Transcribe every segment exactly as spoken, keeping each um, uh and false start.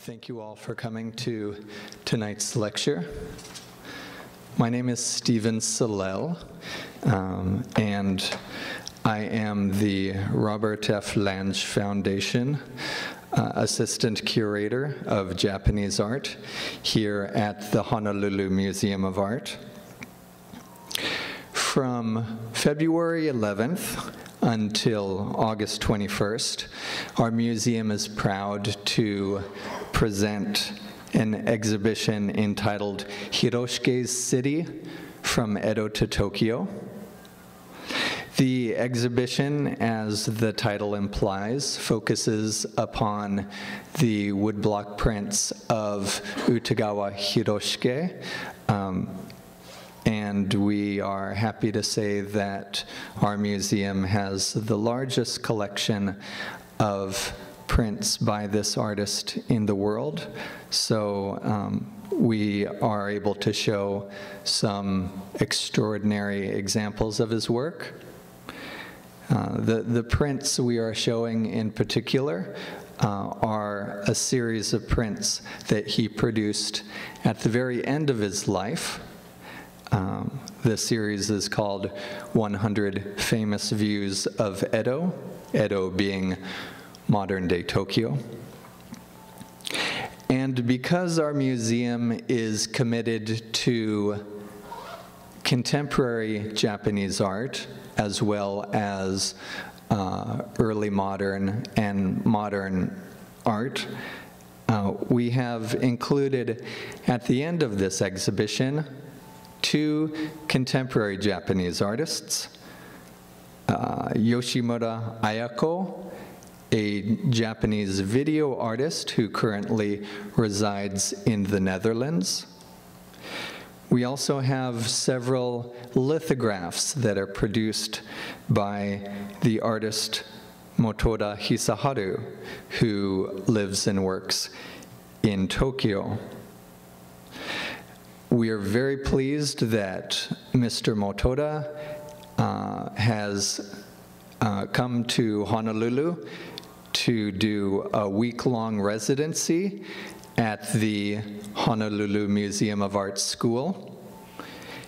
Thank you all for coming to tonight's lecture. My name is Stephen Salel, um, and I am the Robert F. Lange Foundation uh, Assistant Curator of Japanese Art here at the Honolulu Museum of Art. From February eleventh until August twenty-first, our museum is proud to present an exhibition entitled Hiroshige's City from Edo to Tokyo. The exhibition, as the title implies, focuses upon the woodblock prints of Utagawa Hiroshige, um, and we are happy to say that our museum has the largest collection of prints by this artist in the world. So um, we are able to show some extraordinary examples of his work. Uh, the, the prints we are showing in particular Uh, are a series of prints that he produced at the very end of his life. Um, the series is called one hundred Famous Views of Edo, Edo being modern-day Tokyo. And because our museum is committed to contemporary Japanese art, as well as Uh, early modern and modern art, Uh, we have included at the end of this exhibition two contemporary Japanese artists, uh, Yoshimura Ayako, a Japanese video artist who currently resides in the Netherlands. We also have several lithographs that are produced by the artist Motoda Hisaharu, who lives and works in Tokyo. We are very pleased that Mister Motoda uh, has uh, come to Honolulu to do a week-long residency at the Honolulu Museum of Art School.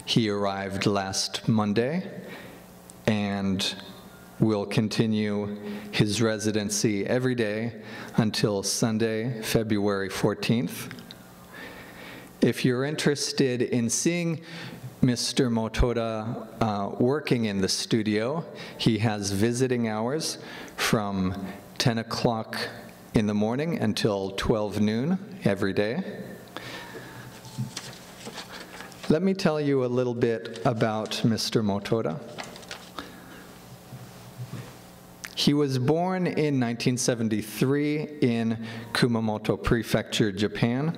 He arrived last Monday and will continue his residency every day until Sunday, February fourteenth. If you're interested in seeing Mister Motoda uh, working in the studio, he has visiting hours from ten o'clock in the morning until twelve noon every day. Let me tell you a little bit about Mister Motoda. He was born in nineteen seventy-three in Kumamoto Prefecture, Japan.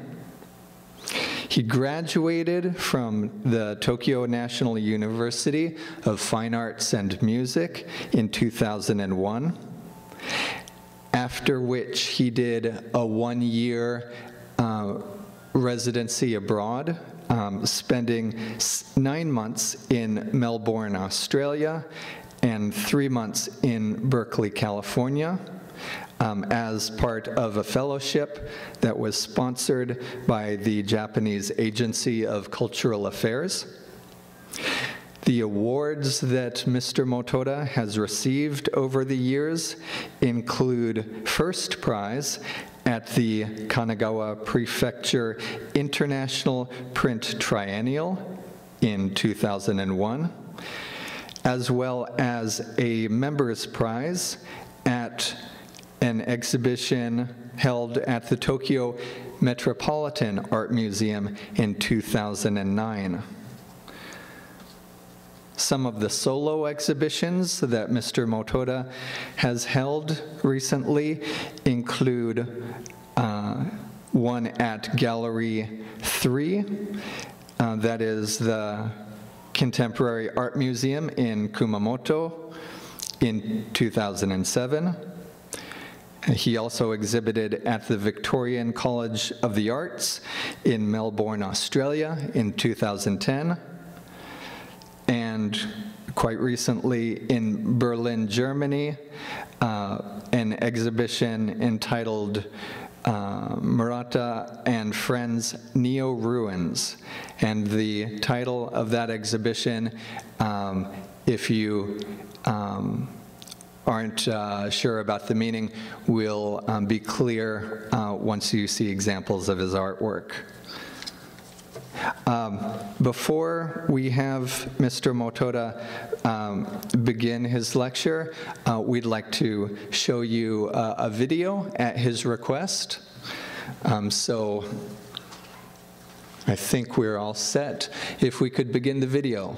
He graduated from the Tokyo National University of Fine Arts and Music in two thousand one. After which he did a one-year uh, residency abroad, um, spending nine months in Melbourne, Australia, and three months in Berkeley, California, um, as part of a fellowship that was sponsored by the Japanese Agency of Cultural Affairs. The awards that Mister Motoda has received over the years include first prize at the Kanagawa Prefecture International Print Triennial in two thousand one, as well as a member's prize at an exhibition held at the Tokyo Metropolitan Art Museum in two thousand nine. Some of the solo exhibitions that Mister Motoda has held recently include uh, one at Gallery three, uh, that is the Contemporary Art Museum in Kumamoto in two thousand seven. He also exhibited at the Victorian College of the Arts in Melbourne, Australia in two thousand ten. And quite recently in Berlin, Germany, uh, an exhibition entitled uh, Murata and Friends Neo Ruins. And the title of that exhibition, um, if you um, aren't uh, sure about the meaning, will um, be clear uh, once you see examples of his artwork. Um, before we have Mister Motoda um, begin his lecture, uh, we'd like to show you uh, a video at his request. Um, so I think we're all set. If we could begin the video.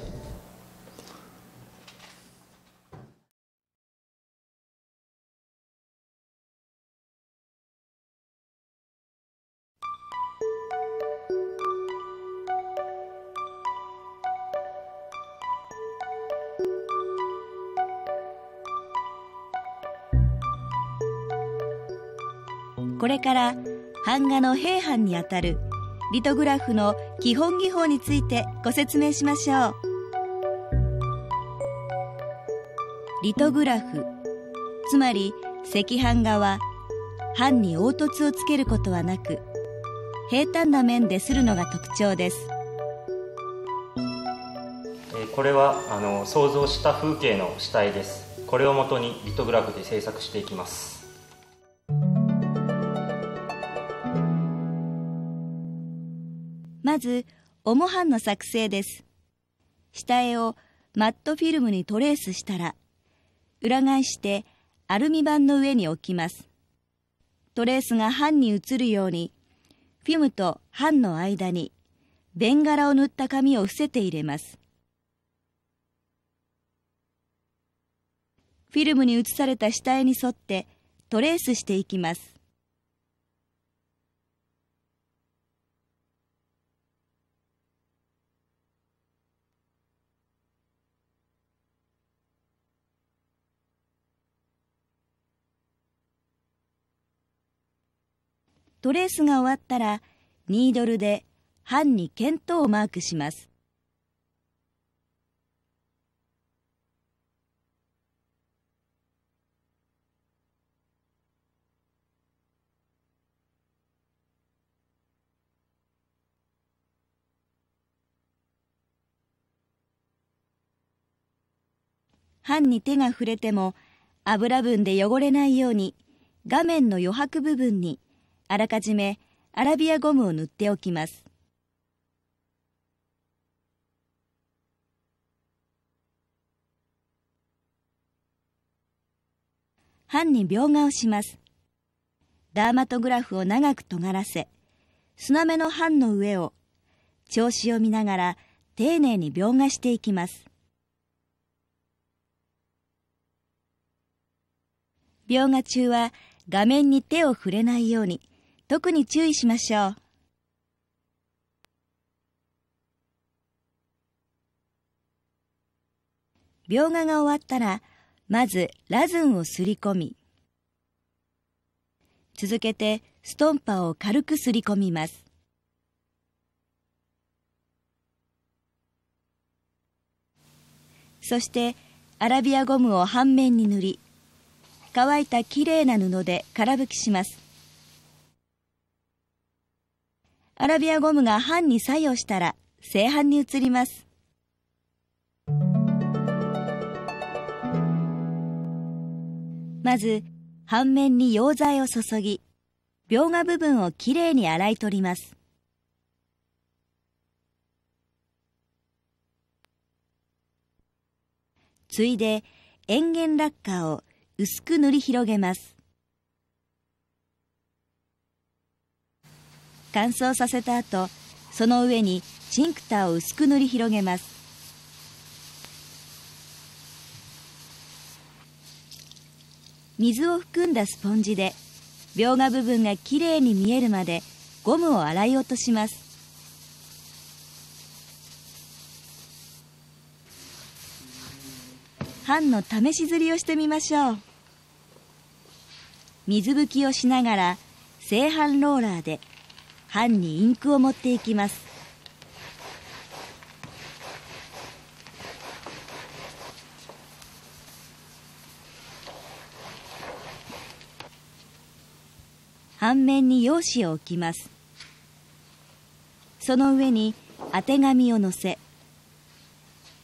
これから版画の平版にあたるリトグラフの基本技法についてご説明しましょう。リトグラフ、つまり石版画は版に凹凸をつけることはなく、平坦な面でするのが特徴です。これはあの想像した風景の主体です。これをもとにリトグラフで制作していきます。まず、おも版の作成です。下絵をマットフィルムにトレースしたら、裏返してアルミ板の上に置きます。トレースが版に移るように、フィムと版の間にベンガラを塗った紙を伏せて入れます。フィルムに移された下絵に沿ってトレースしていきます。トレースが終わったら、ニードルで版に見当をマークします。版に手が触れても、油分で汚れないように、画面の余白部分に、あらかじめアラビアゴムを塗っておきます。版に描画をします。ダーマトグラフを長く尖らせ、砂目の版の上を調子を見ながら丁寧に描画していきます。描画中は画面に手を触れないように、特に注意しましょう。描画が終わったら、まずラズンをすり込み、続けてストンパを軽くすり込みます。そしてアラビアゴムを版面に塗り、乾いたきれいな布でから拭きします。アラビアゴムが版に作用したら正版に移ります。まず版面に溶剤を注ぎ、描画部分をきれいに洗い取ります。ついで塩原ラッカーを薄く塗り広げます。乾燥させた後、その上にチンクターを薄く塗り広げます。水を含んだスポンジで、描画部分がきれいに見えるまでゴムを洗い落とします。版の試し刷りをしてみましょう。水拭きをしながら正版ローラーで版にインクを持っていきます。半面に用紙を置きます。その上に当て紙を乗せ、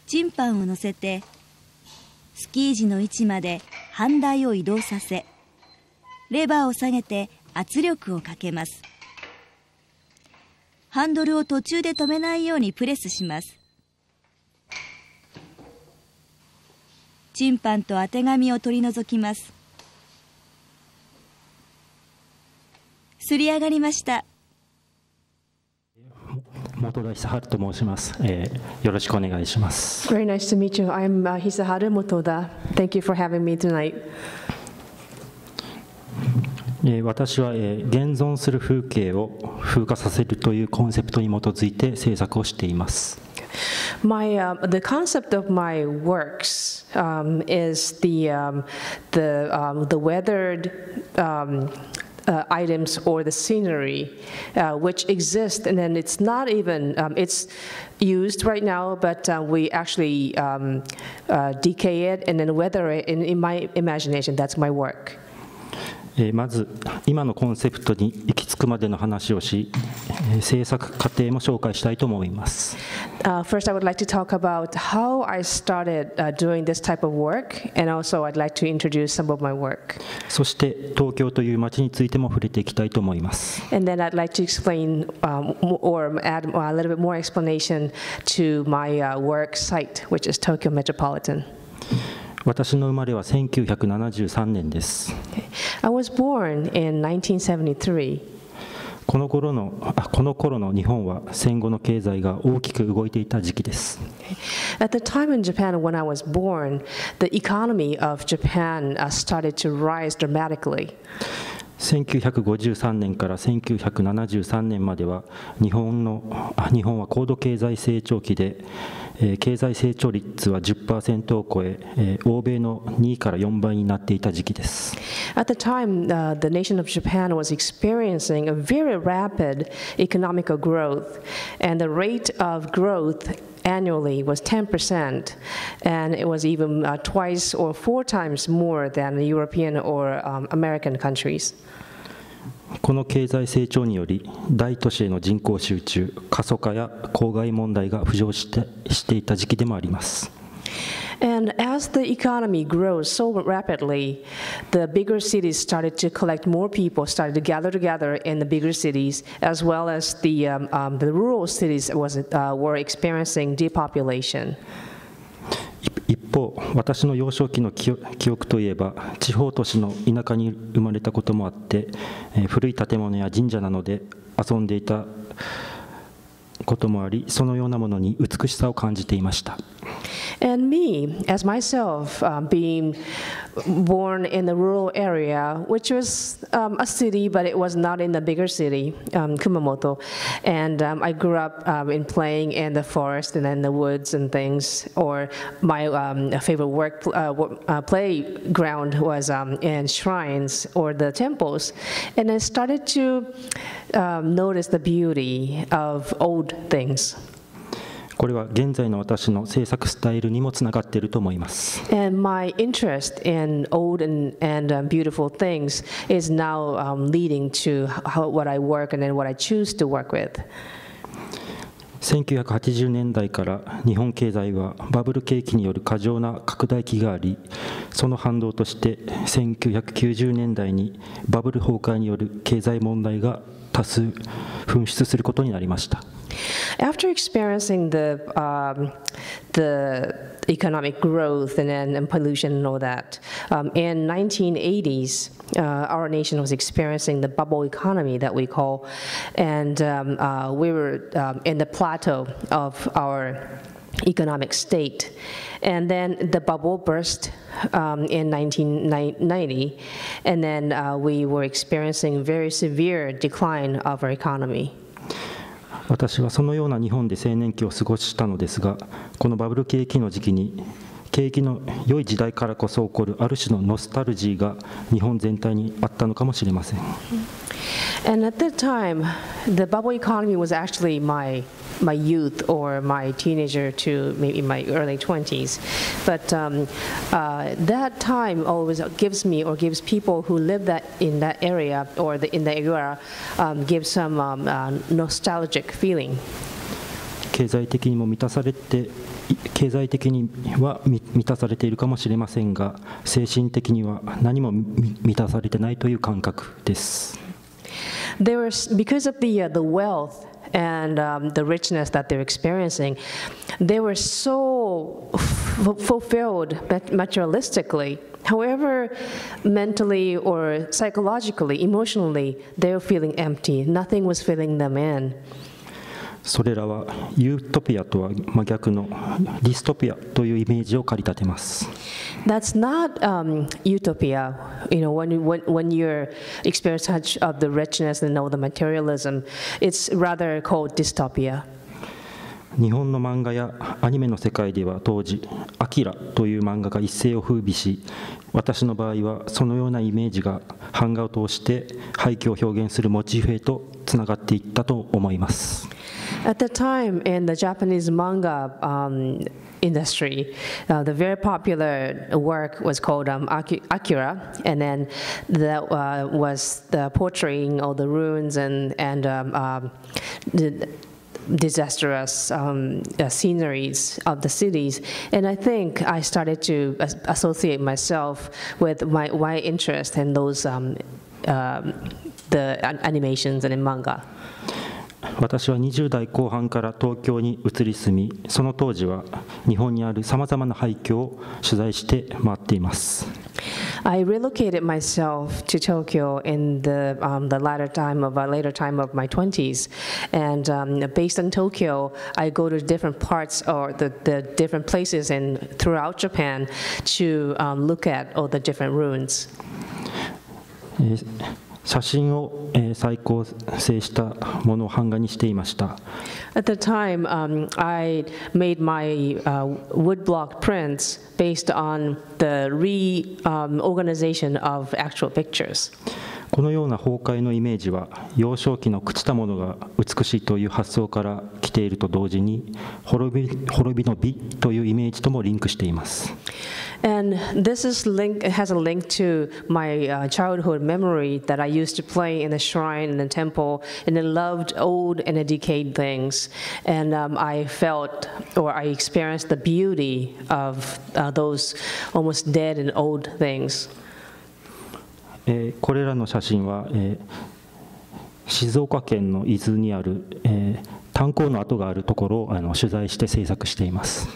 チンパンを乗せて、スキー時の位置まで半台を移動させ、レバーを下げて圧力をかけます。ハンドルを途中で止めないようにプレスします。チンパンと当て紙を取り除きます。すり上がりました。Motoda Hisaharuと申します。えー、よろしくお願いします。Very nice to meet you. I'm Hisaharu Motoda. Thank you for having me tonight.私は現存する風景を風化させるというコンセプトに基づいて制作をしています。My, um, the concept of my works um, is the um, the um, the weathered um, uh, items or the scenery uh, which exist, and then it's not even um, it's used right now, but uh, we actually um, uh, decay it and then weather it. In, in my imagination, that's my work.まず今のコンセプトに行き着くまでの話をし、制作過程も紹介したいと思います。First, I would like to talk about how I started doing this type of work, and also I'd like to introduce some of my work. そして東京という街についても触れていきたいと思います。And then I'd like to explain or add a little bit more explanation to my work site, which is Tokyo Metropolitan.私の生まれはせんきゅうひゃくななじゅうさんねんです。I was born in nineteen seventy-three. この頃の、あ、この頃の日本は戦後の経済が大きく動いていた時期です。At the time in Japan when I was born, the economy of Japan started to rise dramatically.せんきゅうひゃくごじゅうさんねんからせんきゅうひゃくななじゅうさんねんまでは日本の、日本は高度経済成長期で、えー、経済成長率は じゅっパーセント を超え、えー、欧米のにからよんばいになっていた時期です。At the time, uh, the nation of Japan was experiencing a very rapid economic growth, and the rate of growth annually was ten percent, and it was even uh, twice or four times more than the European or um, American countries. この経済成長により大都市への人口集中、過疎化や郊外問題が浮上して、していた時期でもあります。And as the economy grows so rapidly, the bigger cities started to collect more people, started to gather together in the bigger cities, as well as the, um, um, the rural cities was, uh, were experiencing depopulation. 一方、私の幼少期の記憶といえば、地方都市の田舎に生まれたこともあって、古い建物や神社などで遊んでいたこともあり、そのようなものに美しさを感じていました。And me, as myself, um, being born in the rural area, which was um, a city, but it was not in the bigger city, um, Kumamoto. And um, I grew up um, in playing in the forest and in the woods and things. Or my um, favorite work uh, uh, playground was um, in shrines or the temples. And I started to um, notice the beauty of old things.これは現在の私の制作スタイルにもつながっていると思います。And my interest in old and, and beautiful things is now um, leading to how, what I work and then what I choose to work with.せんきゅうひゃくはちじゅうねんだいから日本経済はバブル景気による過剰な拡大期があり、その反動としてせんきゅうひゃくきゅうじゅうねんだいにバブル崩壊による経済問題が多数噴出することになりました。After experiencing the, um, the economic growth and, and pollution and all that, um, in nineteen eighties, uh, our nation was experiencing the bubble economy that we call, and um, uh, we were um, in the plateau of our economic state. And then the bubble burst um, in nineteen ninety, and then uh, we were experiencing very severe decline of our economy.私はそのような日本で青年期を過ごしたのですが、このバブル景気の時期に、景気の良い時代からこそ起こるある種のノスタルジーが日本全体にあったのかもしれません。And at that time, the bubble economy was actually my my youth or my teenager to maybe my early twenties. But um, uh, that time always gives me or gives people who live that in that area or the, in the area um, gives some um, uh, nostalgic feeling. 経済的にも満たされて、経済的には満たされているかもしれませんが、精神的には何も満たされてないという感覚です。There was, because of the, uh, the wealth and um, the richness that they're experiencing, they were so fulfilled materialistically. However, mentally or psychologically, emotionally, they were feeling empty. Nothing was filling them in. それらはユートピアとは真逆のディストピアというイメージを駆り立てます。 That's not um, utopia. You know, when, when, when you're experiencing such of the richness and all the materialism, it's rather called dystopia. 日本の漫画やアニメの世界では当時、アキラという漫画が一世を風靡し、私の場合はそのようなイメージが版画を通して廃墟を表現するモチーフへとつながっていったと思います。 At the time, in the Japanese manga um, industry, uh, the very popular work was called um, Akira, and then that uh, was the portraying all the ruins and, and um, um, the disastrous um, uh, sceneries of the cities. And I think I started to as associate myself with my, my interest in those um, uh, the animations and in manga. 私はにじゅう代後半から東京に移り住み、その当時は日本にあるさまざまな廃墟を取材して回っています。 I relocated myself to Tokyo in the, um, the latter time of, uh, later time of my twenties. And um, based on Tokyo, I go to different parts or the, the different places in, throughout Japan to um, look at all the different ruins. 写真を再構成したものを版画にしていました。 At the time, um, I made my uh, woodblock prints based on the reorganization of actual pictures. このような崩壊のイメージは幼少期の朽ちたものが美しいという発想から来ていると同時に滅び、滅びの美というイメージともリンクしています。 And this is link, has a link to my uh, childhood memory that I used to play in the shrine and the temple, and I loved old and decayed things. And um, I felt or I experienced the beauty of uh, those almost dead and old things. これらの写真は静岡県の伊豆にある炭鉱の跡があるところを取材して制作しています。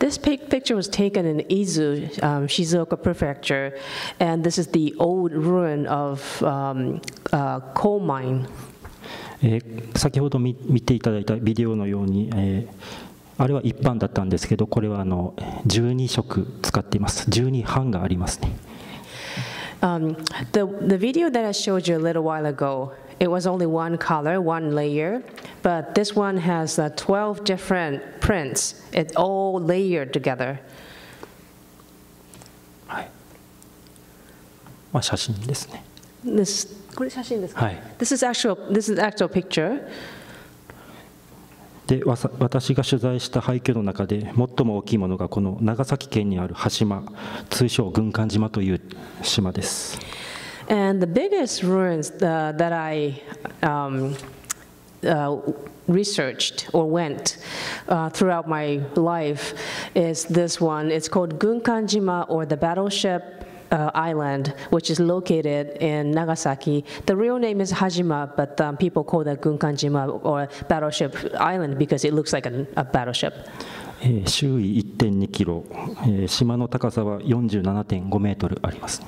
This picture was taken in Izu, um, Shizuoka Prefecture, and this is the old ruin of um, uh, coal mine. 先ほど見ていただいたビデオのように、えー、あれは一版だったんですけど、これはあのじゅうに色使っています。じゅうに版がありますね。 Um, the, the video that I showed you a little while ago, it was only one color, one layer, but this one has uh, twelve different prints. It's all layered together. はい。まあ写真ですね。This これ写真ですか？はい。This is actual, this is actual picture. で、わさ、私が取材した廃墟の中で最も大きいものがこの長崎県にある端島、通称軍艦島という島です。 And the biggest ruins uh, that I um, uh, researched or went uh, throughout my life is this one. It's called Gunkanjima, or the battleship uh, island, which is located in Nagasaki. The real name is Hajima, but um, people call that Gunkanjima or battleship island because it looks like a, a battleship. 周囲 いってんに キロ、島の高さは よんじゅうななてんご メートルあります。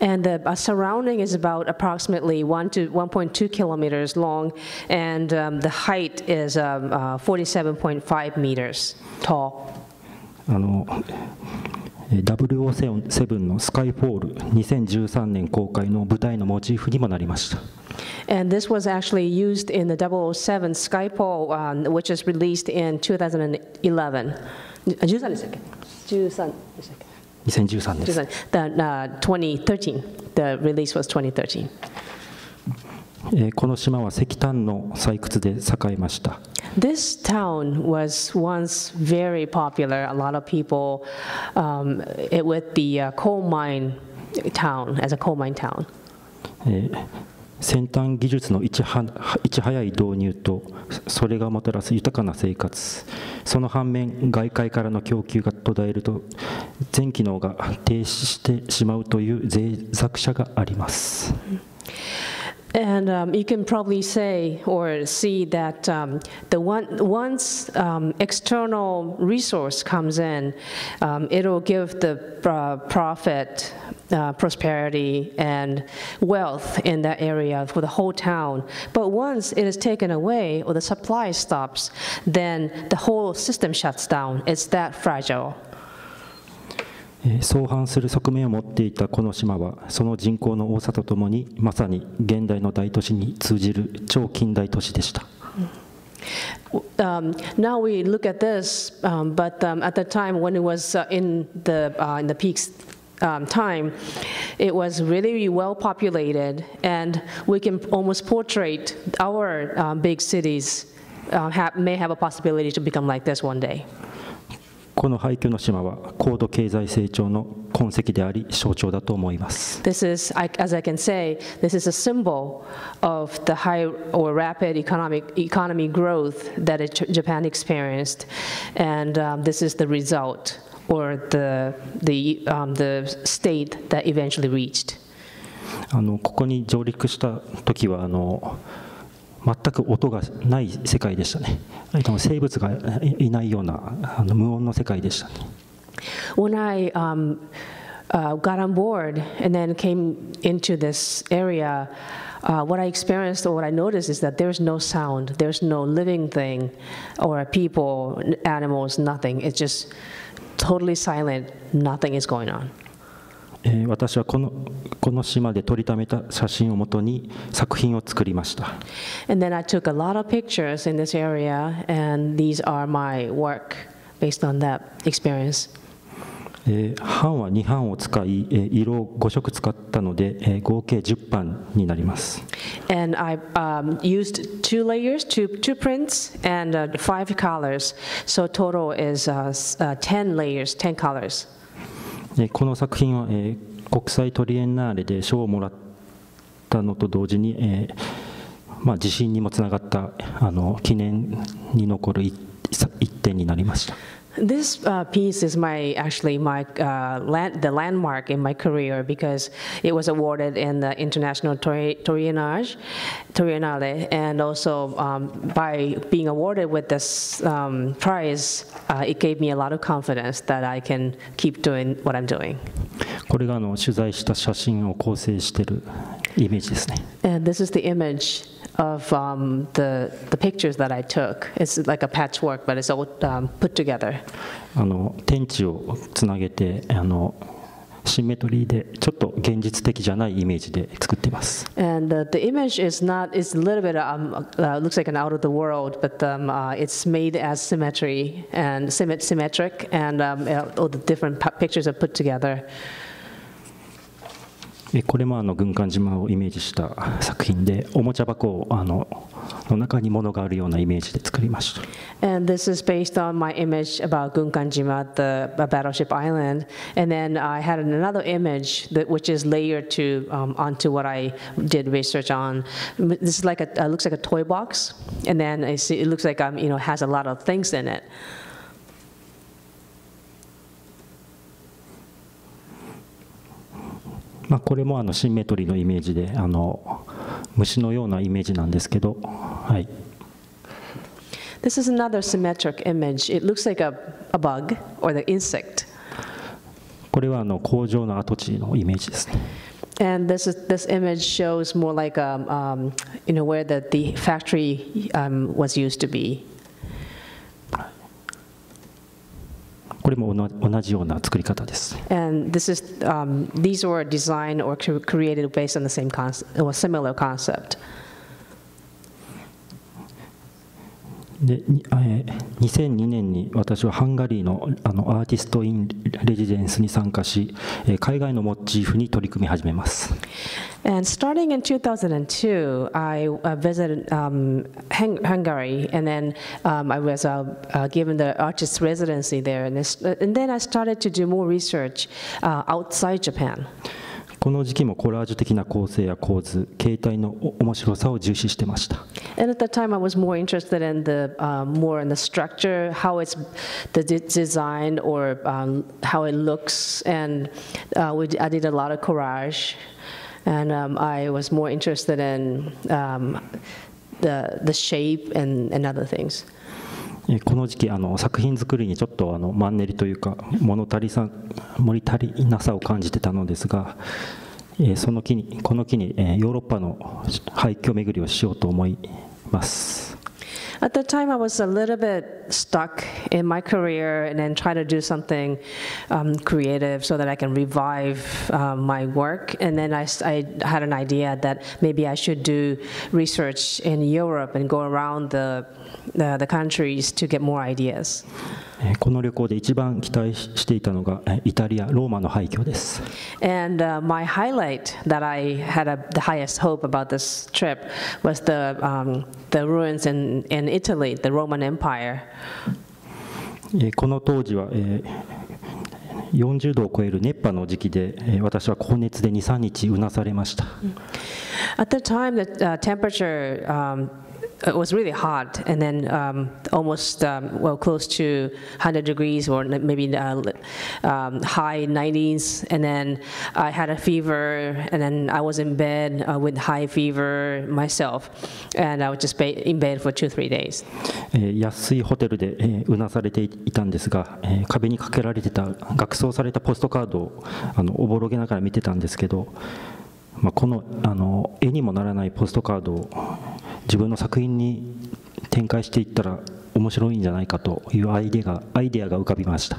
And the surrounding is about approximately one to one point two kilometers long, and um, the height is um, uh, forty-seven point five meters tall. あの ダブルオーセブン の Skyfall にせんじゅうさんねん公開の舞台のモチーフにもなりました。 And this was actually used in the double oh seven Skyfall, um, which is released in two thousand eleven. じゅうさんでしたっけ? じゅうさんでしたっけ? にせんじゅうさんです。 The, uh, twenty thirteen. The release was twenty thirteen. This town was once very popular. A lot of people, um, it with the uh, coal mine town, as a coal mine town. And um, you can probably say or see that um, the one, once um, external resource comes in, um, it'll give the uh, profit, uh, prosperity, and wealth in that area for the whole town. But once it is taken away or the supply stops, then the whole system shuts down. It's that fragile. 相反する側面を持っていたこの島は、その人口の多さとともに、まさに現代の大都市に通じる超近代都市でした。 Um, now we look at this, um, but um, at the time when it was uh, in the uh, in the peaks um, time, it was really well populated, and we can almost portray our um, big cities uh, have, may have a possibility to become like this one day. この廃墟の島は高度経済成長の痕跡であり象徴だと思います。This is, as I can say, this is a symbol of the high or rapid economic economy growth that Japan experienced, and um, this is the result or the the um, the state that eventually reached. あのここに上陸した時はあの。 全く音がない世界でしたね。生物がいないようなあの無音の世界でしたね。 When I um, uh, got on board and then came into this area, uh, what I experienced or what I noticed is that there's no sound, there's no living thing, or people, animals, nothing. It's just totally silent. Nothing is going on. 私はこのこの島で撮りためた写真をもとに作品を作りました。And then I took a lot of pictures in this area, and these are my work based on that experience. 版はに版を使い、色をご色使ったので、合計じゅう版になります。And I um, used two layers, two two prints, and uh, five colors. So total is uh, uh, ten layers, ten colors. この作品は国際トリエンナーレで賞をもらったのと同時に、まあ、地震にもつながったあの記念に残る一点になりました。 This uh, piece is my actually my uh, land, the landmark in my career because it was awarded in the International Triennale, and also um, by being awarded with this um, prize, uh, it gave me a lot of confidence that I can keep doing what I'm doing. これがあの取材した写真を構成しているイメージですね。 And this is the image of um, the the pictures that I took. It's like a patchwork, but it's all um, put together. あの天地をつなげてあのシンメトリーでちょっと現実的じゃないイメージで作っています。 And、uh, the image is not is a little bit um, uh, looks like an out of the world, but um, uh, it's made as symmetry and symmetric, and um, all the different pictures are put together. これもあの軍艦島をイメージした作品で、おもちゃ箱をあのの中に物があるようなイメージで作りました。And this is based on my image about Gunkanjima, the battleship island. And then I had another image that which is layered to um, onto what I did research on. This is like a uh, looks like a toy box, and then I see it looks like um you know has a lot of things in it. まあこれもあのシンメトリーのイメージで、あの虫のようなイメージなんですけど、はい。This is another symmetric image. It looks like a a bug or the insect. これはあの工場の跡地のイメージですね。And this is this image shows more like um um you know where that the factory um was used to be. これも同じような作り方です。 And this is, um, these were designed or created based on the same concept or similar concept. で、にせんにねんに私はハンガリーのあのアーティストインレジデンスに参加し、海外のモチーフに取り組み始めます。 And starting in two thousand two, I uh, visited um, Hungary, and then um, I was uh, uh, given the artist residency there, and, this, and then I started to do more research uh, outside Japan. この時期もコラージュ的な構成や構図、形態の面白さを重視してました。And at that time, I was more interested in the、uh, more in the structure, how it's the design or、um, how it looks, and、uh, we I did a lot of collage. And um, I was more interested in um, the the shape and and other things. この時期あの作品作りにちょっとあのマンネリというか物足りさ物足りなさを感じてたのですが、えー、その機にこの機に、えー、ヨーロッパの廃墟巡りをしようと思います。 At the time, I was a little bit stuck in my career, and then try to do something um, creative so that I can revive uh, my work. And then I, I had an idea that maybe I should do research in Europe and go around the the, the countries to get more ideas. この旅行で一番期待していたのがイタリア、ローマの廃墟です。 And、uh, my highlight that I had a, the highest hope about this trip was the、um, the ruins in in Italy, the Roman Empire. この当時は、えー、よんじゅうどを超える熱波の時期で、えー、私は高熱でに、さんにちうなされました。 At the time, the、uh, temperature、um, It was really hot, and then um, almost um, well close to one hundred degrees, or maybe uh, um, high nineties. And then I had a fever, and then I was in bed uh, with high fever myself, and I was just in bed for two, three days. 安いホテルでうなされていたんですが、壁に掛けられてた額装されたポストカードをあのおぼろげながら見てたんですけど、まあこのあの絵にもならないポストカードを 自分の作品に展開していったら面白いんじゃないかというアイデアがアイデアが浮かびました。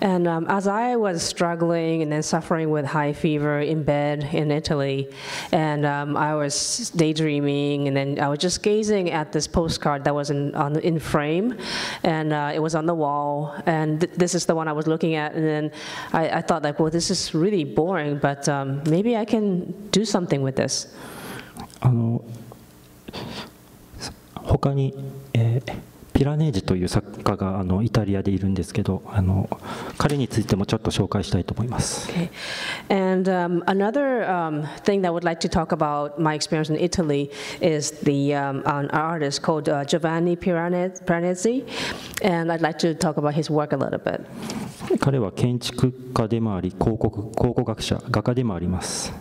And um, as I was struggling and then suffering with high fever in bed in Italy, and um, I was daydreaming, and then I was just gazing at this postcard that was in, on, in frame, and uh, it was on the wall, and th this is the one I was looking at, and then I, I thought like, well, this is really boring, but um, maybe I can do something with this. あの 他に、えー、ピラネージという作家があのイタリアでいるんですけど、あの彼についてもちょっと紹介したいと思います。Okay. And um, another um, thing that I would like to talk about my experience in Italy is the um, an artist called uh, Giovanni Piranesi, and I'd like to talk about his work a little bit. 彼は建築家でもあり、考古考古学者、画家でもあります。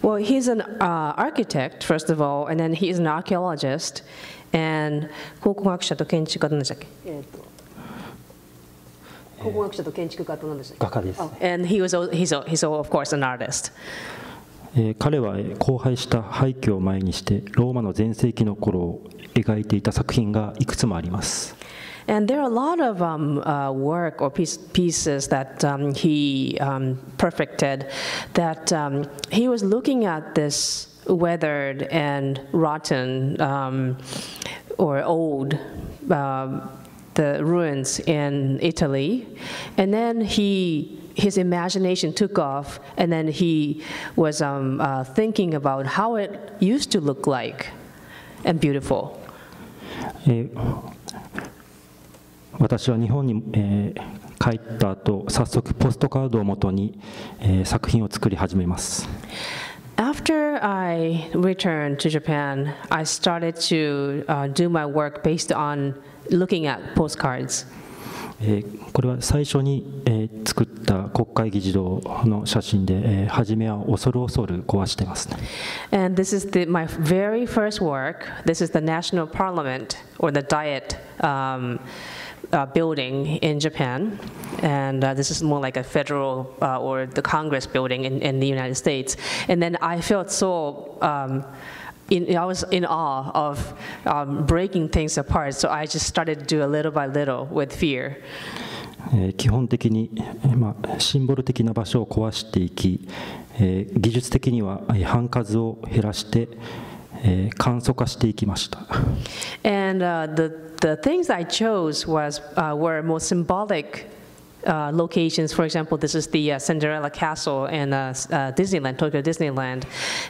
Well, he's an uh, architect, first of all, and then he is an archaeologist. And 考古学者と建築家と何でしたっけ? 考古学者と建築家と何でしたっけ? 画家です。 And he was, he's, he's, of course, an artist. 彼は荒廃した廃墟を前にしてローマの全盛期の頃を描いていた作品がいくつもあります。 And there are a lot of um, uh, work or piece, pieces that um, he um, perfected, that um, he was looking at this weathered and rotten um, or old uh, the ruins in Italy, and then he his imagination took off, and then he was um, uh, thinking about how it used to look like and beautiful. Hey. 私は日本に、えー、帰った後、早速ポストカードをもとに、えー、作品を作り始めます。 After I returned to Japan, I started to、uh, do my work based on looking at postcards. えー、これは最初に、えー、作った国会議事堂の写真で、えー、初めは恐る恐る壊してますね。 And this is the, my very first work. This is the National Parliament or the Diet. Um, Uh, building in Japan, and uh, this is more like a federal uh, or the Congress building in, in the United States. And then I felt so um, in, I was in awe of um, breaking things apart, so I just started to do a little by little with fear. 基本的に、まあ、シンボル的な場所を壊していき、えー、技術的には半数を減らして And uh, the, the things I chose was, uh, were more symbolic uh, locations. For example, this is the uh, Cinderella Castle and uh, uh, Disneyland, Tokyo Disneyland.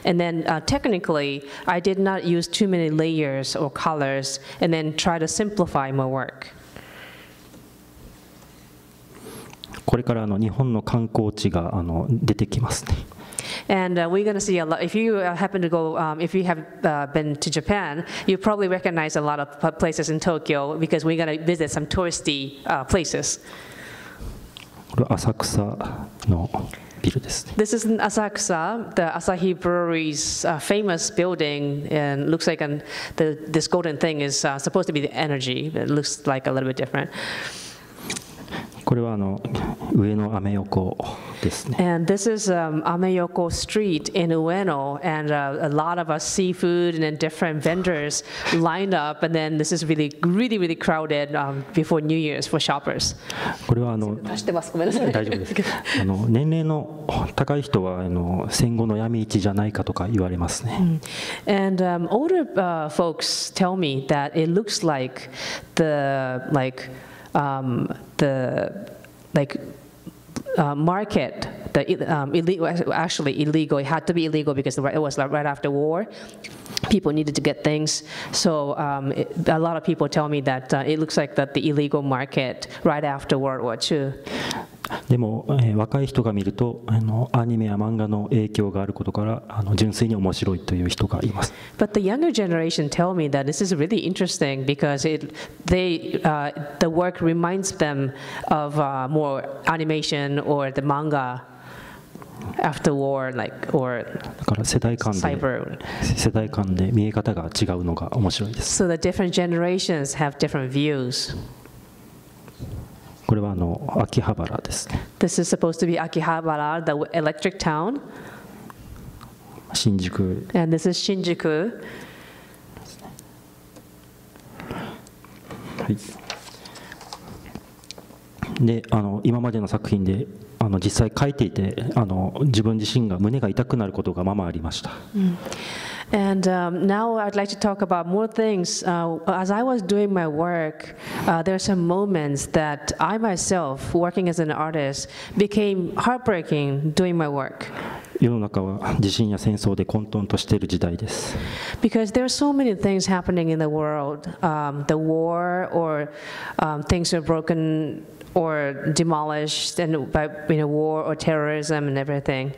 And then uh, technically, I did not use too many layers or colors and then try to simplify my work. これからあの日本の観光地があの出てきますね。 And uh, we're going to see a lot. If you happen to go, um, if you have uh, been to Japan, you probably recognize a lot of places in Tokyo because we're going to visit some touristy uh, places. This is in Asakusa, the Asahi Brewery's uh, famous building, and looks like an, the, this golden thing is uh, supposed to be the energy. But it looks like a little bit different. これはあの上野アメ横ですね。 And this is um, Ameyoko Street in Ueno, and uh, a lot of us seafood and then different vendors lined up, and then this is really, really, really crowded um, before New Year's for shoppers. これはあの出してます。ごめんなさい。大丈夫です。あの年齢の高い人はあの戦後の闇市じゃないかとか言われますね。And um, older uh, folks tell me that it looks like the like Um, the like uh, market, the um, illegal, actually illegal. It had to be illegal because it was like right after war. People needed to get things, so um, it, a lot of people tell me that uh, it looks like that the illegal market right after World War Two. でも、えー、若い人が見ると、あのアニメや漫画の影響があることから、あの純粋に面白いという人がいます。But the younger generation tell me that this is really interesting because it, they, uh, the work reminds them of uh, more animation or the manga after war, like or cyber. 世代間で見え方が違うのが面白いです。So the different generations have different views. これはあの秋葉原ですね。This is supposed to be Akihabara, the electric town. 新宿。And this is 新宿。はい。で、あの今までの作品で。 あの実際書いていて、あの自分自身が胸が痛くなることがままありました。 And um, now I'd like to talk about more things. Uh, as I was doing my work, uh, there are some moments that I myself, working as an artist, became heartbreaking doing my work. 世の中は地震や戦争で混沌としている時代です。 Because there are so many things happening in the world, um, the war or um, things are broken. Or demolished and by you know, war or terrorism and everything.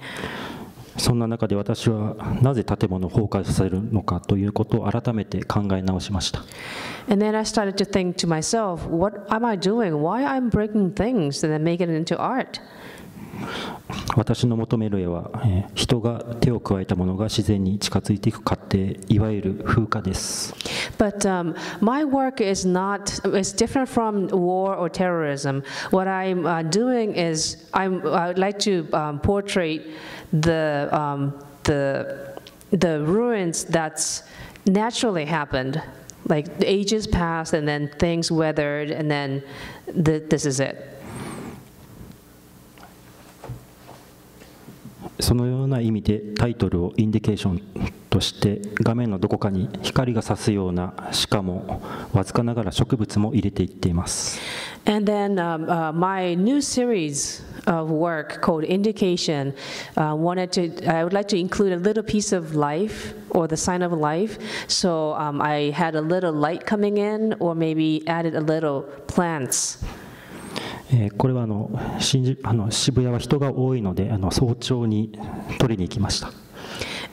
そんな中で私はなぜ建物を崩壊させるのかということを改めて考え直しました。 And then I started to think to myself, what am I doing? Why am I breaking things and then making it into art? 私の求める絵は、えー、人が手を加えたものが自然に近づいていく過程、いわゆる風化です。 But um, my work is not is different from war or terrorism. What I'm uh, doing is I'm I would like to um, portray the um, the the ruins that's naturally happened, like ages passed and then things weathered and then th this is it. そのような意味でタイトルをインディケーションとして画面のどこかに光が差すようなしかもわずかながら植物も入れていっています。 And then um, uh, my new series of work called Indication uh, wanted to, I would like to include a little piece of life or the sign of life. So um, I had a little light coming in or maybe added a little plants. これはあのあの渋谷は人が多いのであの早朝に取りに行きました。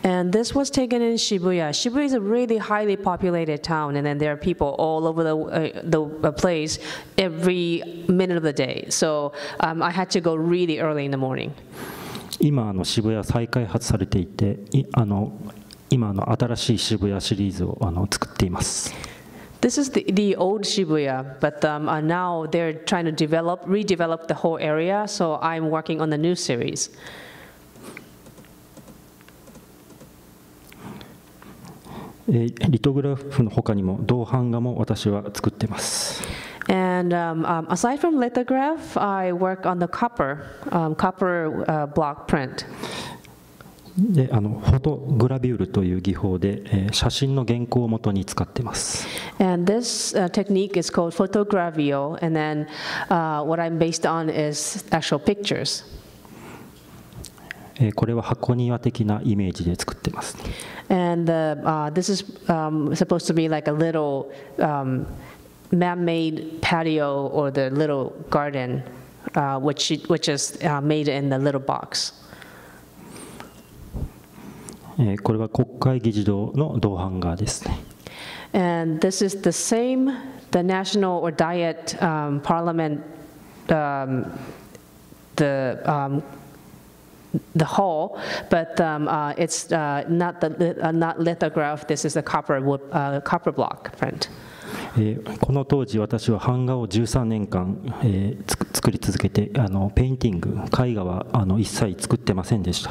And this was taken in Shibuya. Shibuya is a really highly populated town, and then there are people all over the uh, the place every minute of the day. So um, I had to go really early in the morning. 今あの渋谷再開発されていて、いあの今の新しい渋谷シリーズをあの作っています。 This is the, the old Shibuya, but um, uh, now they're trying to develop, redevelop the whole area, so I'm working on the new series. リトグラフの他にも銅版画も私は作っています。 And um, um, aside from lithograph, I work on the copper, um, copper uh, block print. で、あの、フォトグラビュールという技法で、えー、写真の原稿を元に使っています。And this uh, technique is called photogravure, and then uh, what I'm based on is actual pictures. これは箱庭的なイメージで作っています。And the, uh, this is um, supposed to be like a little um, man-made patio or the little garden, uh, which which is uh, made in the little box. これは国会議事堂の銅ハンガーですね。And this is the same, the national or diet um, parliament, um, the um, the hall, but um, uh, it's uh, not the uh, not lithograph. This is a copper wood, uh, copper block print. この当時私は版画をじゅうさんねんかん、えー、作り続けて、あのペインティング、絵画はあの一切作ってませんでした。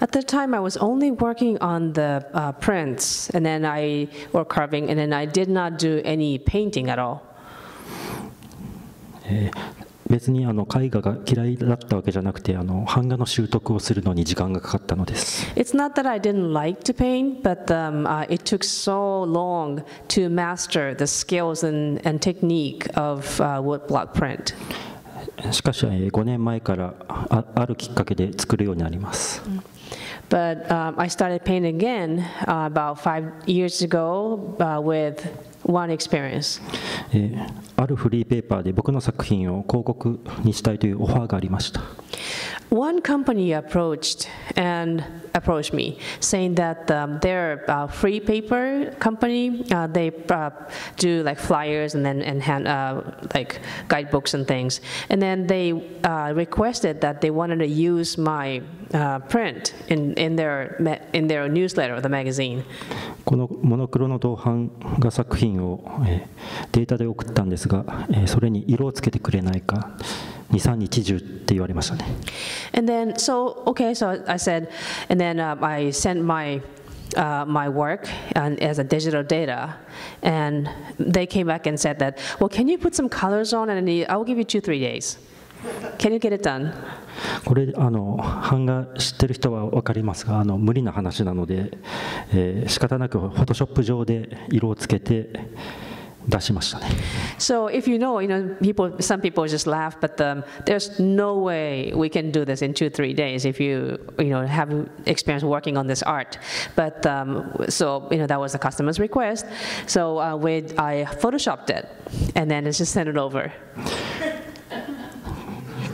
At the time, I was only working on the uh, prints, and then I or carving, and then I did not do any painting at all. えー 別にあの絵画が嫌いだったわけじゃなくて、あの版画の習得をするのに時間がかかったのです。It's not that I didn't like to paint, but um, uh, it took so long to master the skills and, and technique of uh, woodblock print. しかしごねんまえからあ、あるきっかけで作るようになります。But um, I started painting again uh, about five years ago uh, with one experience. あるフリーペーパーで僕の作品を広告にしたいというオファーがありました。One company approached and approached me, saying that um, their uh, free paper company uh, they uh, do like flyers and then and hand, uh, like guidebooks and things, and then they uh, requested that they wanted to use my uh, print in in their in their newsletter, the magazine. このモノクロの銅版画作品を、えー、データで送ったんですが、えー、それに色をつけてくれないか。 に、さんにち中って言われましたね。And then, so okay, so I said, and then uh, I sent my uh, my work and as a digital data, and they came back and said that, well, can you put some colors on, and I will give you two three days. Can you get it done? これあの版画知ってる人は分かりますが、あの無理な話なので、えー、仕方なくフォトショップ上で色をつけて。 出しましたね。So if you know, you know, people, some people just laugh, but um, there's no way we can do this in two, three days if you, you know, have experience working on this art. But um, so, you know, that was the customer's request. So uh, we, I photoshopped it, and then it's just sent it over.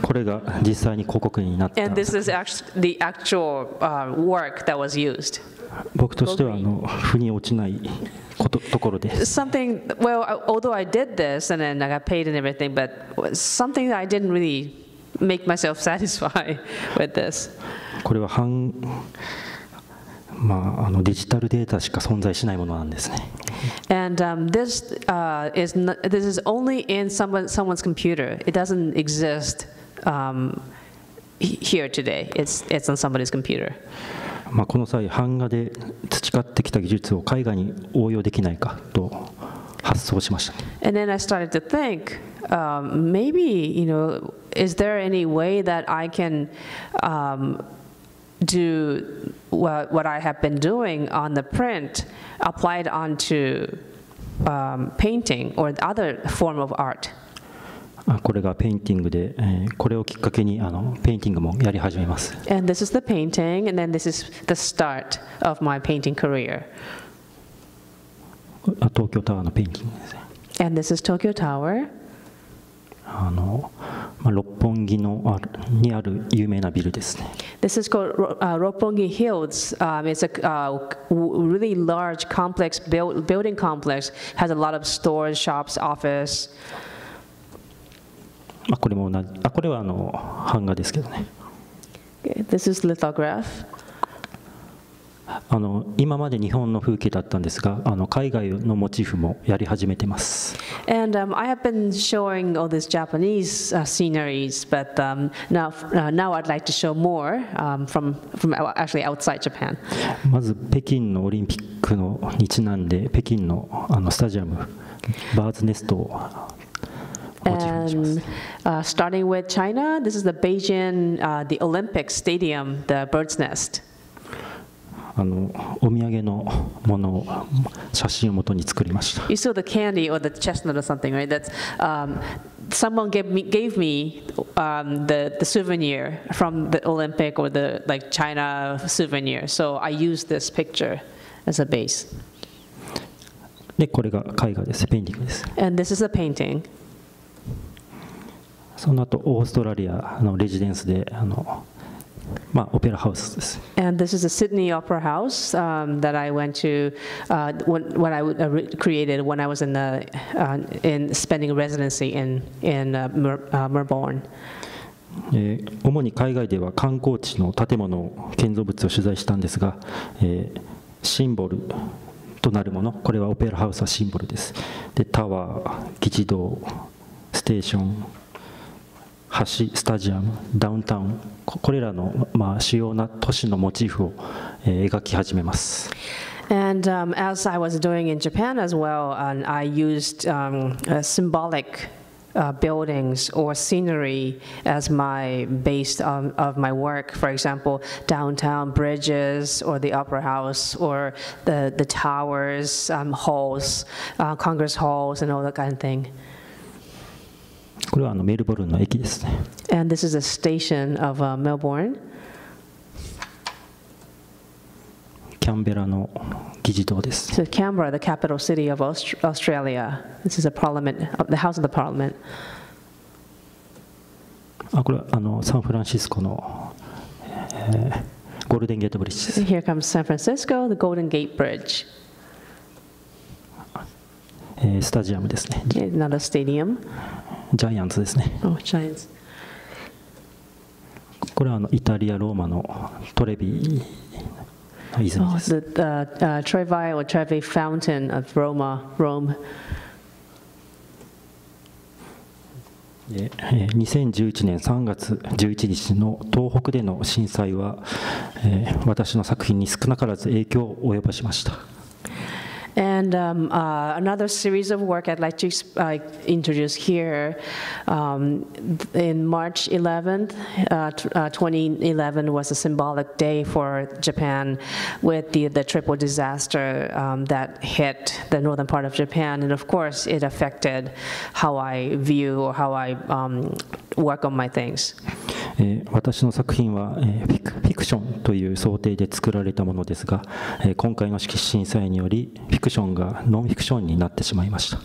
これが実際に広告になった。And this is actually the actual uh, work that was used. 僕としてはあの腑に落ちないことところです。Something, well, although I did this and then I got paid and everything, but something that I didn't really make myself satisfied with this. これは半まああのデジタルデータしか存在しないものなんですね。And um, this uh, is not, this is only in someone someone's computer. It doesn't exist um, here today. It's it's on somebody's computer. まあこの際、版画で培ってきた技術を絵画に応用できないかと発想しました。And then I started to think, um, maybe, you know, is there any way that I can um, do what, what I have been doing on the print applied onto um, painting or other form of art? これがペインティングで、えー、これをきっかけにあのペインティングもやり始めます。And this is the painting, and then this is the start of my painting career. 東京タワーのペインティングですね。And this is Tokyo Tower. あの、まあ、六本木のあにある有名なビルですね。This is called、uh, Roppongi Hills. Um, it's a uh, really large complex build, building complex. Has a lot of stores, shops, office. あ、これも同じ。あ、これはあの版画ですけどね。This is lithograph. あの今まで日本の風景だったんですが、あの海外のモチーフもやり始めてます。And um, I have been showing all these Japanese uh, sceneries, but um, now uh, now I'd like to show more um, from from actually outside Japan. まず北京のオリンピックのにちなんで北京のあのスタジアムバーズネストを。 And uh, starting with China, this is the Beijing, uh, the Olympic Stadium, the bird's nest. あのお土産のものを写真を元に作りました。You saw the candy or the chestnut or something, right? That's um, someone gave me gave me um, the the souvenir from the Olympic or the like China souvenir. So I used this picture as a base. でこれが絵画です。ペインティングです。And this is a painting. その後オーストラリアのレジデンスであの。 まあ、オペラハウスです。 And this is a Sydney Opera House、um, that I went to uh, when, when I created when I was in the、uh, in spending residency in in、uh, Melbourne. えー、主に海外では観光地の建物、建造物を取材したんですが、えー、シンボルとなるもの、これはオペラハウスはシンボルです。で、タワー、議事堂、ステーション。 橋、スタジアム、ダウンタウン、これらのまあ主要な都市のモチーフを描き始めます。 And um, as I was doing in Japan as well, and I used um, symbolic uh, buildings or scenery as my base of, of my work. For example, downtown bridges, or the opera house, or the the towers, um, halls, uh, Congress halls, and all that kind of thing. これはあのメルボルンの駅ですね。And this is a station of uh, Melbourne. キャンベラの議事堂です。So Canberra, the capital city of Australia. This is a parliament, the House of the Parliament. あ、これはあのサンフランシスコの、えー、ゴールデンゲートブリッジです。Here comes San Francisco, the Golden Gate Bridge. えー、スタジアムですね。Another stadium. ジャイアンツですね。これはあのイタリアローマのトレビの泉です。The Trevi or Trevi Fountain of Roma, Rome. にせんじゅういちねんさんがつじゅういちにちの東北での震災は、えー、私の作品に少なからず影響を及ぼしました。 And um, uh, another series of work I'd like to uh, introduce here. Um, in March eleventh, uh, uh, twenty eleven was a symbolic day for Japan with the, the triple disaster um, that hit the northern part of Japan. And of course, it affected how I view or how I um, work on my things. 私の作品はフィクションという想定で作られたものですが、今回の震災によりフィクションがノンフィクションになってしまいました。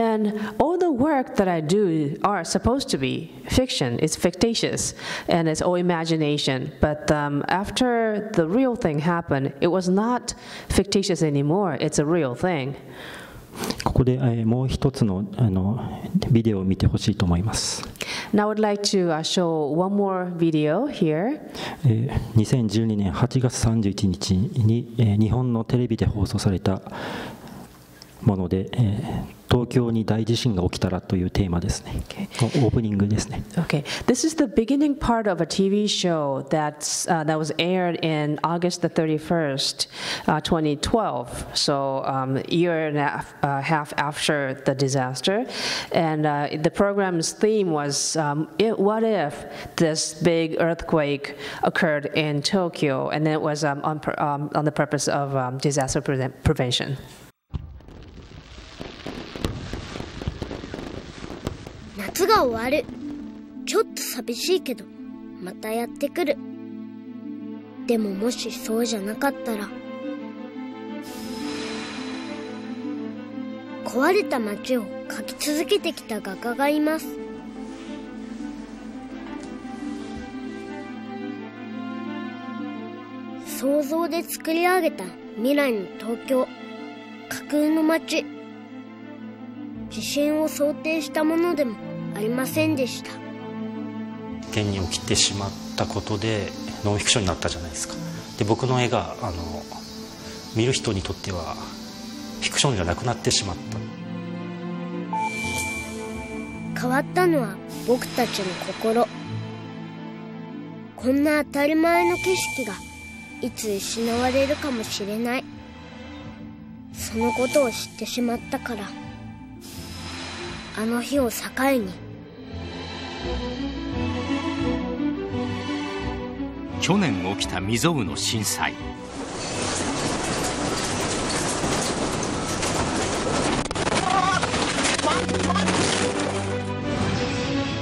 And all the work that I do are supposed to be fiction. It's fictitious and it's all imagination. But um, after the real thing happened, it was not fictitious anymore. It's a real thing. ここでもう一つのあのビデオを見てほしいと思います。Now I would like to show one more video here. にせんじゅうにねんはちがつさんじゅういちにちに日本のテレビで放送されたもので、東京に大地震が起きたらというテーマですね。オープニングですね。Okay, this is the beginning part of a T V show that's that was aired in August the thirty-first, twenty twelve. So a year and a half after the disaster, and the program's theme was "What if this big earthquake occurred in Tokyo?" And then it was on the purpose of disaster prevention. 夏が終わる。ちょっと寂しいけど、またやってくる。でももしそうじゃなかったら、壊れた街を描き続けてきた画家がいます。想像で作り上げた未来の東京、架空の街。地震を想定したものでも ありませんでした。現に起きてしまったことでノンフィクションになったじゃないですか。で、僕の絵があの見る人にとってはフィクションじゃなくなってしまった。変わったのは僕たちの心。こんな当たり前の景色がいつ失われるかもしれない。そのことを知ってしまったから、あの日を境に。 去年起きた未曾有の震災。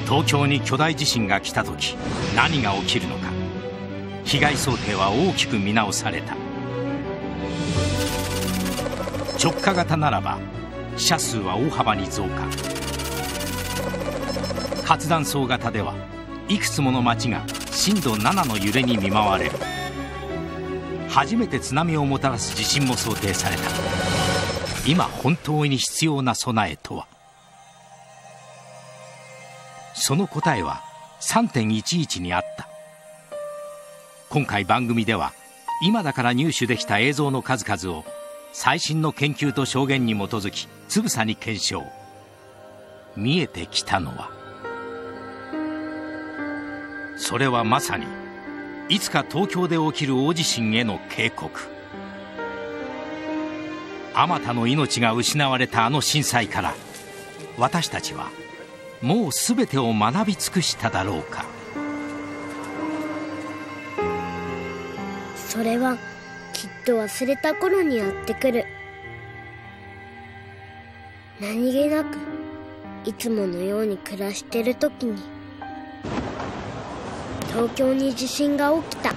東京に巨大地震が来た時何が起きるのか、被害想定は大きく見直された。直下型ならば死者数は大幅に増加、活断層型ではいくつもの町が震度ななの揺れに見舞われる。初めて津波をもたらす地震も想定された。今本当に必要な備えとは。その答えは さんてんいちいち にあった。今回番組では今だから入手できた映像の数々を最新の研究と証言に基づきつぶさに検証。見えてきたのは、それはまさにいつか東京で起きる大地震への警告。あまたの命が失われたあの震災から、私たちはもう全てを学び尽くしただろうか。それはきっと忘れた頃にやってくる。何気なくいつものように暮らしてる時に東京に地震が起きた。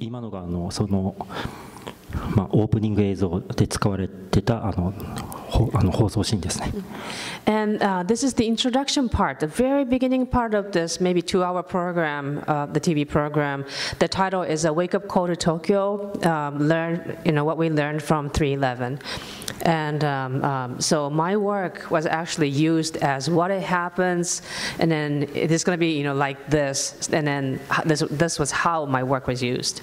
今のがあのその、まあ、オープニング映像で使われてたあのあの放送シーンですね。And、uh, this is the introduction part, the very beginning part of this maybe two-hour program,、uh, the T V program. The title is A Wake-Up Call to Tokyo,、um, learn, you know, what we learned from three eleven. And um, um, so my work was actually used as what it happens, and then it is going to be, you know, like this, and then this, this was how my work was used.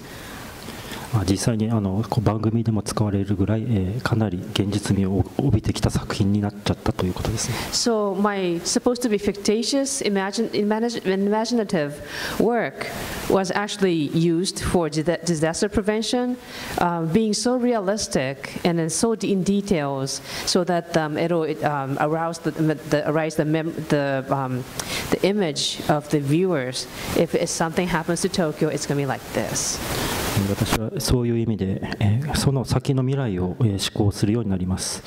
実際にあの番組でも使われるぐらい、えー、かなり現実味を帯びてきた作品になっちゃったということですね。So my supposed to be fictitious, imagine, imaginative work was actually used for disaster prevention,、uh, being so realistic and then so in details, so that、um, it'll it, um, arouse the, the arise the mem the、um, the image of the viewers. If something happens to Tokyo, it's going to be like this. 私はそういう意味で、えー、その先の未来を、えー、思考するようになります。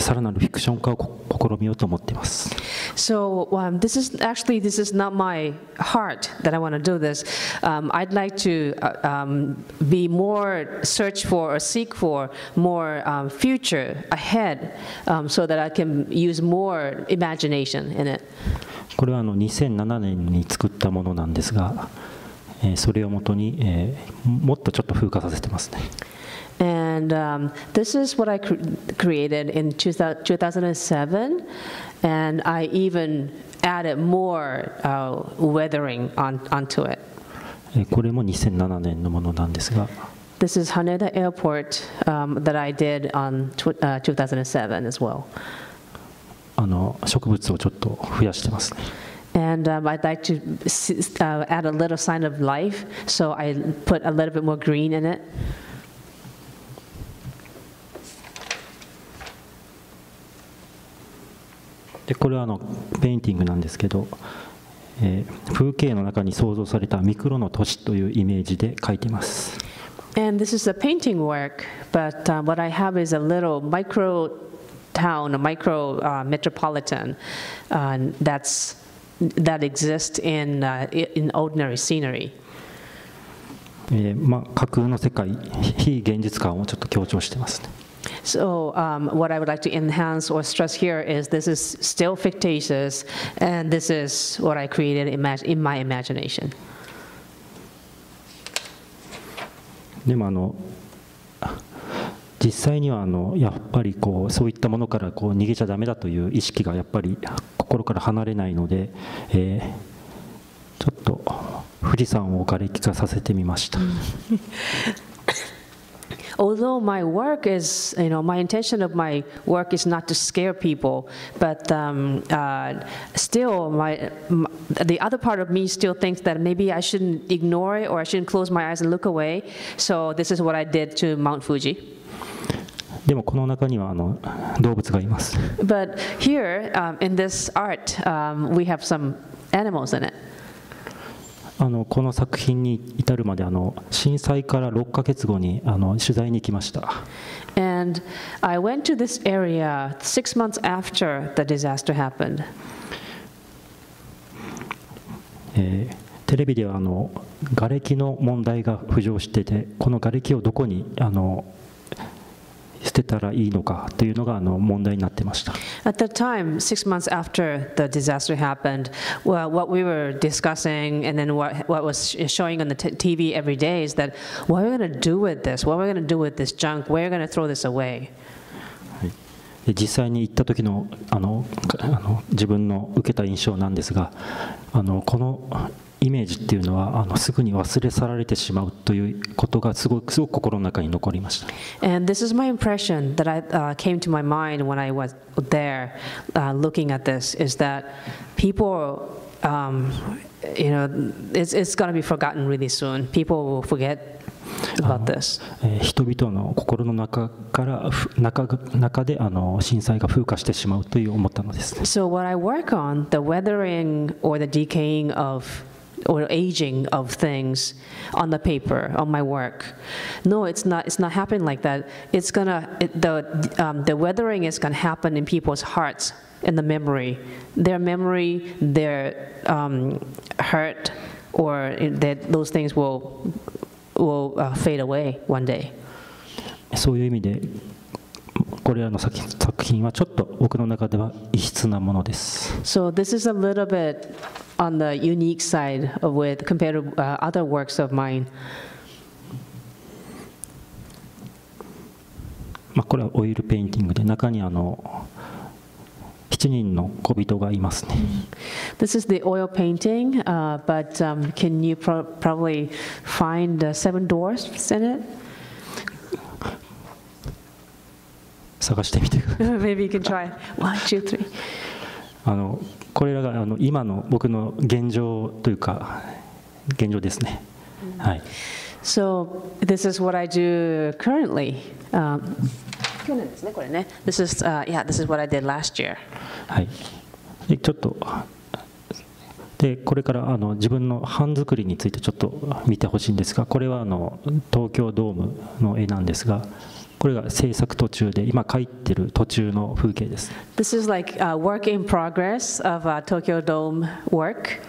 さらなるフィクション化を試みようと思っています。So、um, this is actually this is not my heart that I want to do this.、Um, I'd like to、uh, um, be more search for or seek for more、um, future ahead、um, so that I can use more imagination in it. これはあのにせんななねんに作ったものなんですが。それをもとに、えー、もっとちょっと風化させてますね。And、um, this is what I cre created in two thousand seven, and I even added more、uh, weathering on onto it. これもにせんななねんのものなんですが。This is Haneda Airport、um, that I did on、uh, two thousand seven as well. あの植物をちょっと増やしてますね。And、um, I'd like to see,、uh, add a little sign of life, so I put a little bit more green in it. でこれはあのペインティングなんですけど、えー、風景の中に想像されたミクロの都市というイメージで描いています。And this is a painting work, but、uh, what I have is a little micro town, a micro、uh, metropolitan、uh, that's that exist in、uh, in ordinary scenery. えー、まあ架空の世界、非現実感をちょっと強調してますね。So、um, what I would like to enhance or stress here is this is still fictitious, and this is what I created in my imagination. でもあの実際にはあのやっぱりこうそういったものからこう逃げちゃダメだという意識がやっぱり心から離れないので、えー、ちょっと富士山を枯れ木化させてみました。Although my work is, you know, my intention of my work is not to scare people, but um, uh, still, my, my, the other part of me still thinks that maybe I shouldn't ignore it or I shouldn't close my eyes and look away. So this is what I did to Mount Fuji. でもこの中にはあの動物がいます。But here, um, in this art, um, we have some animals in it. あの、この作品に至るまで、あの、震災からろっかげつごに、あの、取材に行きました。And I went to this area six months after the disaster happened. えー、テレビではあの瓦礫の問題が浮上していて、この瓦礫をどこにあの捨てたらいいのかというのがあの問題になってました。At that time, six months after the disaster happened, well, what we were discussing and then what what was showing on the T V every day is that what are we going to do with this? What are we going to do with this junk? Where are we going to throw this away? 実際に行った時のあのあの自分の受けた印象なんですが、あのこのイメージっていうのはあのすぐに忘れ去られてしまうということがすごくすごく心の中に残りました。And this is my impression that I uh, came to my mind when I was there, uh, looking at this, is that people, um, you know, it's it's gonna be forgotten really soon. People will forget about this. 人々の心の中から中中であの震災が風化してしまうという思ったのです。So what I work on, the weathering or the decaying of or aging of things on the paper, on my work. No, it's not, it's not happening like that. It's gonna, it, the, um, the weathering is gonna happen in people's hearts, in the memory. Their memory, their um, hurt, or that those things will, will uh, fade away one day. そういう意味でこれらの作品はちょっと僕の中では異質なものです。So this is a little bit on the unique side with compared to other works of mine. まあこれはオイルペインティングで中にあのしちにんの小人がいますね。This is the oil painting, uh, but um, can you pro probably find uh, seven dwarfs in it? 探してみてください。Maybe you can try one, two, three. あのこれらがあの今の僕の現状というか現状ですね。はい。So this is what I do currently. 去年ですねこれね。This is yeah, this is what I did last year. はい。でちょっとでこれからあの自分の版作りについてちょっと見てほしいんですが、これはあの東京ドームの絵なんですが。これが制作途中で今描いてる途中の風景です。This is like a work in progress of a Tokyo Dome work.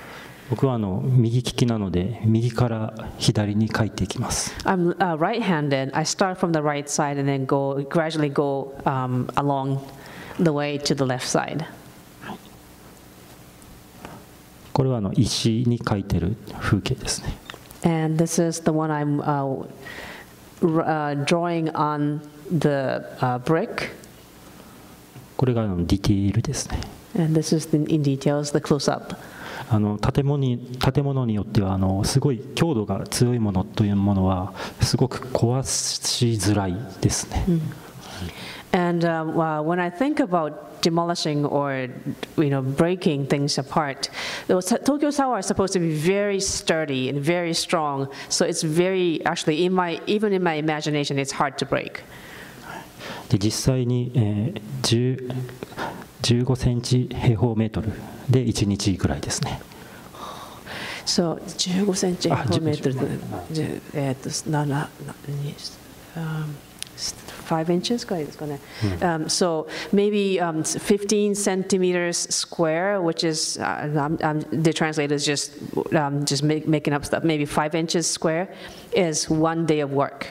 僕はあの右利きなので右から左に描いていきます。I'm right-handed. I start from the right side and then go gradually go um along the way to the left side. これはあの石に描いてる風景ですね。And this is the one I'm uh, Uh, drawing on the uh, brick. これがあのディテールですね。And this is the, in details, the close-up. あの建物に建物によってはあのすごい強度が強いものというものはすごく壊しづらいですね。Mm. And uh, when I think about demolishing or, you know, breaking things apart, the Tokyo Tower is supposed to be very sturdy and very strong. So it's very, actually, in my, even in my imagination, it's hard to break. で実際に、えー、じゅうごセンチ平方メートルでいちにちぐらいですね。そう、じゅうごセンチ平方メートルで、えっと、なな、five inches, um, so maybe um, fifteen centimeters square, which is uh, I'm, I'm, the translator is just um, just make, making up stuff. Maybe five inches square is one day of work.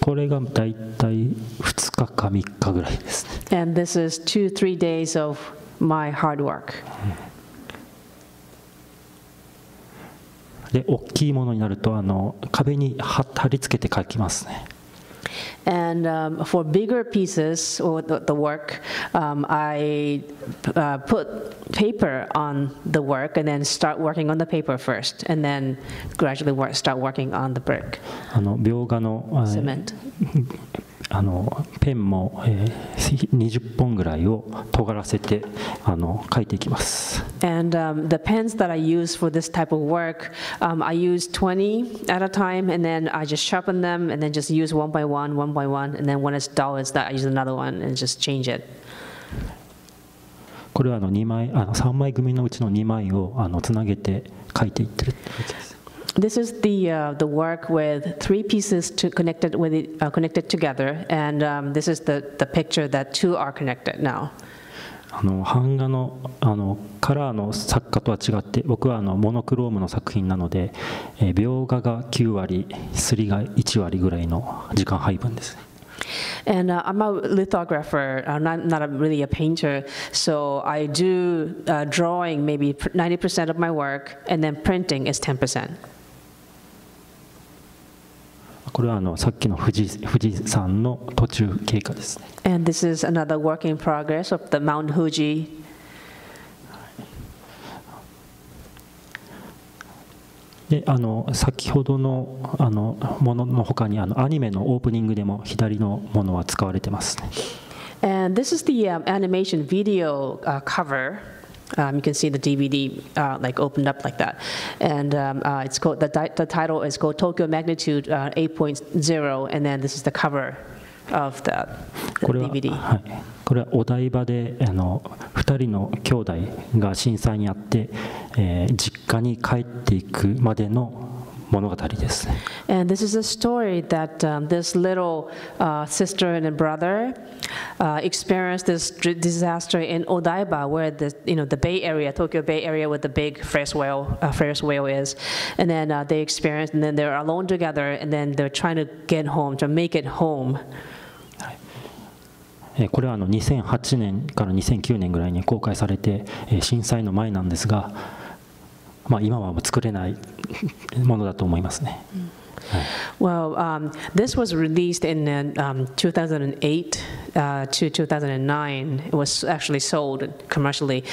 これがだいたいふつかかみっかぐらいですね。And this is two, three days of my hard work. で、大きいものになるとあの壁に貼り付けて描きますね。And um, for bigger pieces or the, the work, um, I uh, put paper on the work and then start working on the paper first, and then gradually work, start working on the brick. あの描画の cement. あのペンも、えー、にじゅっぽんぐらいを尖らせてあの描いていきます。And um, the pens that I use for this type of work, um, I use twenty at a time, and then I just sharpen them, and then just use one by one, one by one, and then when it's dull, it's that I use another one and just change it. これはあのにまいあのさんまい組のうちのにまいをあのつなげて描いていってるって感じです。 This is the uh, the work with three pieces to connected with it, uh, connected together, and um, this is the the picture that two are connected now. あの版画のあのカラーの作家とは違って、僕はあのモノクロームの作品なので、えー、描画がきゅうわり、刷りがいちわりぐらいの時間配分ですね。 And uh, I'm a lithographer. I'm not, not a, really a painter, so I do uh, drawing maybe ninety percent of my work, and then printing is ten percent. これはあのさっきの富士山の途中経過ですね。And this is another work in progress of the Mount Fuji. で、あの先ほどのあのものの他にあのアニメのオープニングでも左のものは使われてますね。And this is the um, animation video uh, cover. Um, you can see the D V D uh, like opened up like that, and um, uh, it's called the, the title is called Tokyo Magnitude uh, eight point zero, and then this is the cover of the, the これは、D V D. はい、これはお台場であのふたりの兄弟が震災にあって、えー、実家に帰っていくまでの And this is a story that um, this little uh, sister and brother uh, experienced this disaster in Odaiba, where the you know the Bay Area, Tokyo Bay Area, where the big Ferris wheel uh, Ferris wheel is, and then uh, they experienced, and then they're alone together, and then they're trying to get home, to make it home. これはあのにせんはちねんからにせんきゅうねんぐらいに公開されて、震災の前なんですが。 まあ今は作れないものだと思いますね。Well, um, this was released in um, two thousand eight uh, to two thousand nine. It was actually sold commercially,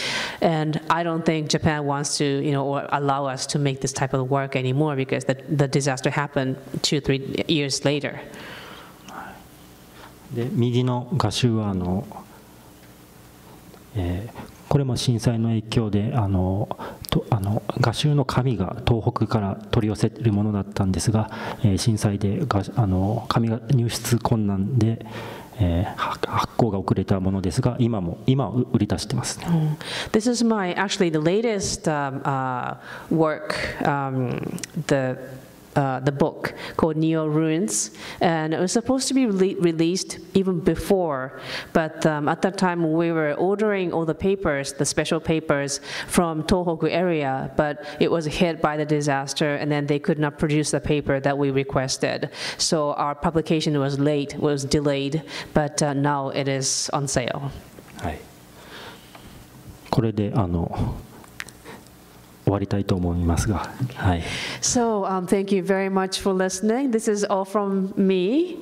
and I don't think Japan wants to, you know, or allow us to make this type of work anymore because the the disaster happened two, three years later. で右の画集はあの、えー これも震災の影響であのとあの画集の紙が東北から取り寄せるものだったんですが、えー、震災でがあの紙が入出困難で、えー、発行が遅れたものですが今も今は売り出してますね。Mm. This is my actually the latest um, uh, work um, the Uh, the book called Neo Ruins, and it was supposed to be re released even before, but um, at that time we were ordering all the papers, the special papers from Tohoku area, but it was hit by the disaster, and then they could not produce the paper that we requested. So our publication was late, was delayed, but uh, now it is on sale. はい。これであの So, um, thank you very much for listening. This is all from me.